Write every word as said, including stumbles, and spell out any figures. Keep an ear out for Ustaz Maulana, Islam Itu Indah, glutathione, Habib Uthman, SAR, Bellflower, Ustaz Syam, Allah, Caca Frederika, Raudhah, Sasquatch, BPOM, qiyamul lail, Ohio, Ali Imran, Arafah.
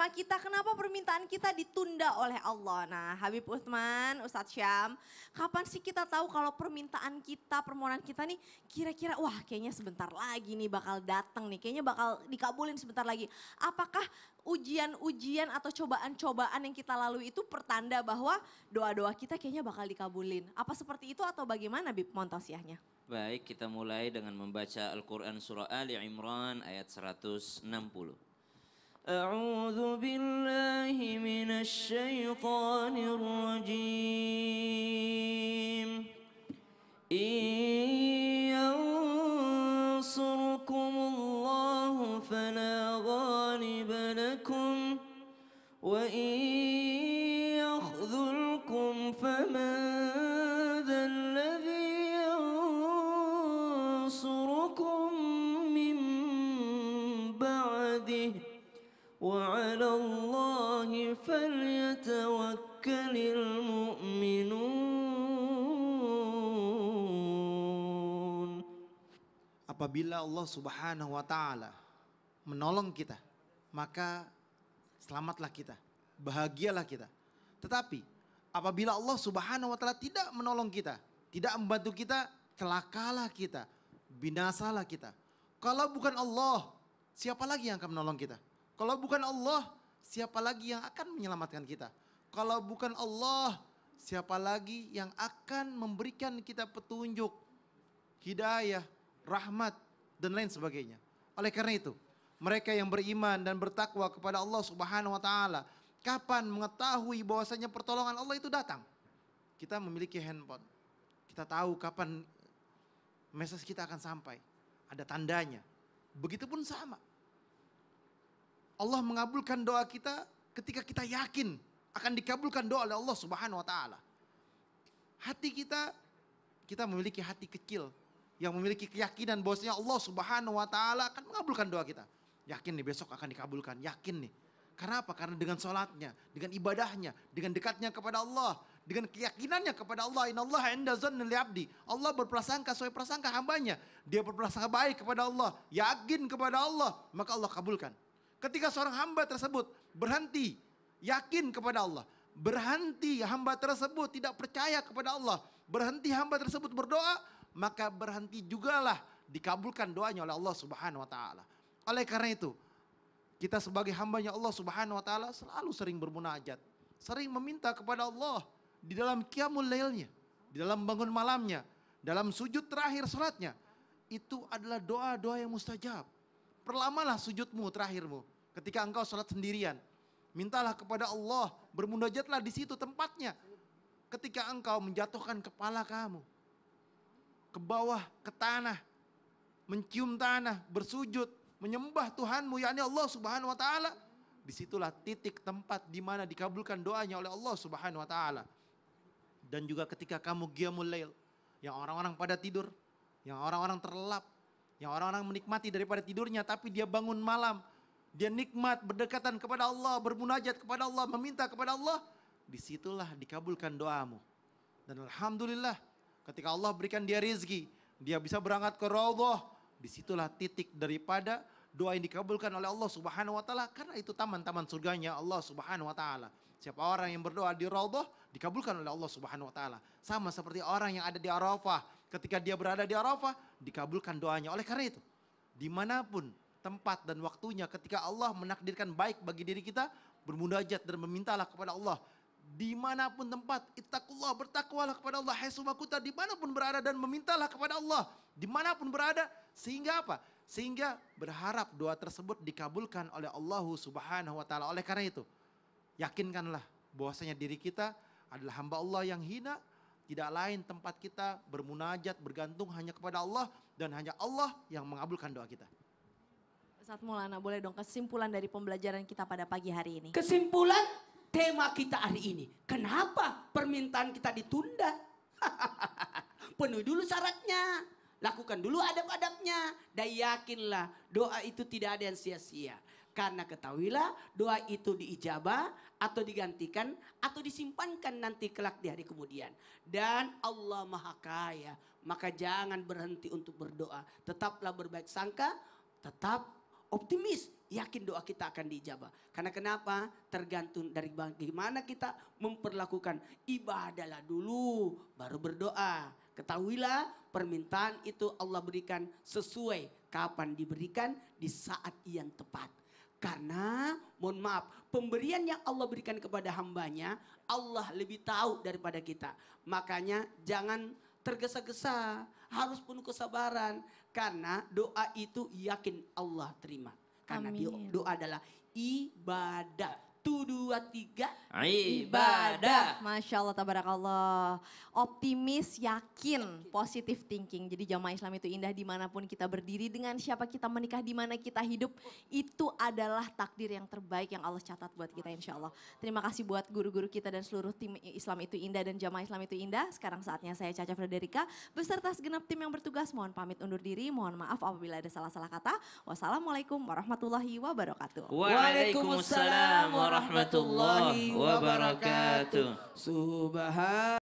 sama kita, kenapa permintaan kita ditunda oleh Allah. Nah, Habib Uthman, Ustaz Syam, kapan sih kita tahu kalau permintaan kita, permohonan kita nih kira-kira wah kayaknya sebentar lagi nih bakal datang nih, kayaknya bakal dikabulin sebentar lagi. Apakah ujian-ujian atau cobaan-cobaan yang kita lalui itu pertanda bahwa doa-doa kita kayaknya bakal dikabulin? Apa seperti itu atau bagaimana Bib Montosiahnya? Baik, kita mulai dengan membaca Al-Quran Surah Ali Imran ayat seratus enam puluh. A'udzu billahi minasy syaithanir rajim. Inyansurkumullahu fala ghaliba lakum wa in yakhzulkum faman وعلى الله فليتوكل المؤمنون. Apabila Allah Subhanahu wa taala menolong kita, maka selamatlah kita, bahagialah kita. Tetapi apabila Allah Subhanahu wa taala tidak menolong kita, tidak membantu kita, celakalah kita, binasalah kita. Kalau bukan Allah, siapa lagi yang akan menolong kita? Kalau bukan Allah, siapa lagi yang akan menyelamatkan kita? Kalau bukan Allah, siapa lagi yang akan memberikan kita petunjuk, hidayah, rahmat, dan lain sebagainya? Oleh karena itu, mereka yang beriman dan bertakwa kepada Allah Subhanahu wa Ta'ala, kapan mengetahui bahwasanya pertolongan Allah itu datang? Kita memiliki handphone, kita tahu kapan mesej kita akan sampai, ada tandanya. Begitupun sama. Allah mengabulkan doa kita ketika kita yakin akan dikabulkan doa oleh Allah Subhanahu wa taala. Hati kita kita memiliki hati kecil yang memiliki keyakinan bahwasanya Allah Subhanahu wa taala akan mengabulkan doa kita. Yakin nih besok akan dikabulkan, yakin nih. Karena apa? Karena dengan salatnya, dengan ibadahnya, dengan dekatnya kepada Allah, dengan keyakinannya kepada Allah. Innallaha 'inda dzanni 'abdi. Allah berprasangka sesuai prasangka hambanya. Dia berprasangka baik kepada Allah, yakin kepada Allah, maka Allah kabulkan. Ketika seorang hamba tersebut berhenti yakin kepada Allah, berhenti hamba tersebut tidak percaya kepada Allah, berhenti hamba tersebut berdoa, maka berhenti jugalah dikabulkan doanya oleh Allah Subhanahu wa taala. Oleh karena itu, kita sebagai hambanya Allah Subhanahu wa taala selalu sering bermunajat, sering meminta kepada Allah di dalam qiyamul lailnya, di dalam bangun malamnya, dalam sujud terakhir salatnya. Itu adalah doa-doa yang mustajab. Perlamalah sujudmu terakhirmu ketika engkau sholat sendirian. Mintalah kepada Allah, bermunajatlah di situ tempatnya. Ketika engkau menjatuhkan kepala kamu ke bawah, ke tanah, mencium tanah, bersujud, menyembah Tuhanmu yakni Allah Subhanahu wa taala, disitulah titik tempat di mana dikabulkan doanya oleh Allah Subhanahu wa taala. Dan juga ketika kamu qiyamul lail, yang orang-orang pada tidur, yang orang-orang terlelap, yang orang-orang menikmati daripada tidurnya, tapi dia bangun malam, dia nikmat berdekatan kepada Allah, bermunajat kepada Allah, meminta kepada Allah, disitulah dikabulkan doamu. Dan alhamdulillah, ketika Allah berikan dia rezeki, dia bisa berangkat ke Raudhah, disitulah titik daripada doa yang dikabulkan oleh Allah Subhanahu wa taala, karena itu taman-taman surganya Allah Subhanahu wa taala. Siapa orang yang berdoa di Raudhah, dikabulkan oleh Allah Subhanahu wa taala. Sama seperti orang yang ada di Arafah. Ketika dia berada di Arafah, dikabulkan doanya. Oleh karena itu, dimanapun tempat dan waktunya ketika Allah menakdirkan baik bagi diri kita, bermunajat dan memintalah kepada Allah. Dimanapun tempat, ittaqullah, bertakwalah kepada Allah. Hai sumakuta, dimanapun berada dan memintalah kepada Allah. Dimanapun berada, sehingga apa? Sehingga berharap doa tersebut dikabulkan oleh Allah Subhanahu wa ta'ala. Oleh karena itu, yakinkanlah bahwasanya diri kita adalah hamba Allah yang hina. Tidak lain tempat kita bermunajat, bergantung hanya kepada Allah dan hanya Allah yang mengabulkan doa kita. Ustaz Maulana, boleh dong kesimpulan dari pembelajaran kita pada pagi hari ini? Kesimpulan tema kita hari ini. Kenapa permintaan kita ditunda? Penuhi dulu syaratnya. Lakukan dulu adab-adabnya. Dan yakinlah doa itu tidak ada yang sia-sia. Karena ketahuilah doa itu diijabah atau digantikan atau disimpankan nanti kelak di hari kemudian. Dan Allah Maha Kaya, maka jangan berhenti untuk berdoa. Tetaplah berbaik sangka, tetap optimis, yakin doa kita akan diijabah. Karena kenapa? Tergantung dari bagaimana kita memperlakukan. Ibadahlah dulu, baru berdoa. Ketahuilah permintaan itu Allah berikan sesuai kapan diberikan, di saat yang tepat. Karena mohon maaf, pemberian yang Allah berikan kepada hambanya, Allah lebih tahu daripada kita. Makanya jangan tergesa-gesa, harus penuh kesabaran. Karena doa itu yakin Allah terima. Karena Amin. Doa adalah ibadah. Satu, dua, tiga. Ibadah. Masya Allah, tabarakallah. Optimis, yakin, positive thinking. Jadi jamaah Islam itu indah, dimanapun kita berdiri, dengan siapa kita menikah, dimana kita hidup, itu adalah takdir yang terbaik yang Allah catat buat kita, insya Allah. Terima kasih buat guru-guru kita dan seluruh tim Islam itu indah dan jamaah Islam itu indah. Sekarang saatnya saya, Caca Frederika, beserta segenap tim yang bertugas, mohon pamit undur diri. Mohon maaf apabila ada salah-salah kata. Wassalamualaikum warahmatullahi wabarakatuh. Waalaikumsalam warahmatullahi wabarakatuh. Subhan